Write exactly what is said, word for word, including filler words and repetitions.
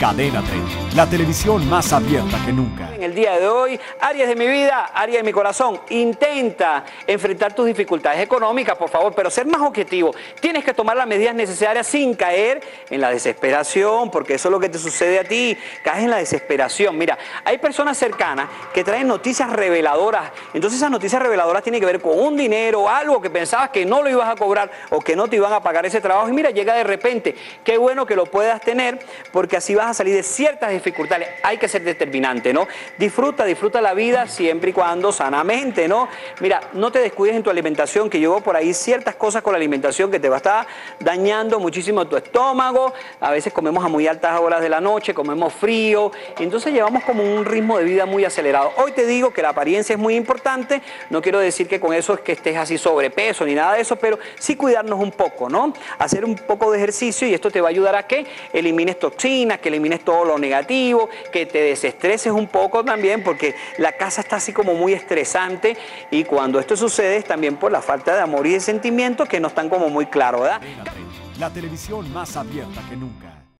Cadena Tres, la televisión más abierta que nunca. En el día de hoy, áreas de mi vida, áreas de mi corazón, intenta enfrentar tus dificultades económicas, por favor, pero ser más objetivo. Tienes que tomar las medidas necesarias sin caer en la desesperación, porque eso es lo que te sucede a ti, caes en la desesperación. Mira, hay personas cercanas que traen noticias reveladoras, entonces esas noticias reveladoras tienen que ver con un dinero, algo que pensabas que no lo ibas a cobrar o que no te iban a pagar ese trabajo y mira, llega de repente. Qué bueno que lo puedas tener, porque así vas a salir de ciertas dificultades. Hay que ser determinante, ¿no? Disfruta, disfruta la vida siempre y cuando sanamente, ¿no? Mira, no te descuides en tu alimentación, que yo veo por ahí ciertas cosas con la alimentación que te va a estar dañando muchísimo tu estómago. A veces comemos a muy altas horas de la noche, comemos frío, y entonces llevamos como un ritmo de vida muy acelerado. Hoy te digo que la apariencia es muy importante, no quiero decir que con eso es que estés así sobrepeso ni nada de eso, pero sí cuidarnos un poco, ¿no? Hacer un poco de ejercicio y esto te va a ayudar a que elimines toxinas, que elimines todo lo negativo, que te desestreses un poco también, porque la casa está así como muy estresante y cuando esto sucede es también por la falta de amor y de sentimientos que no están como muy claros, ¿verdad? La televisión más abierta que nunca.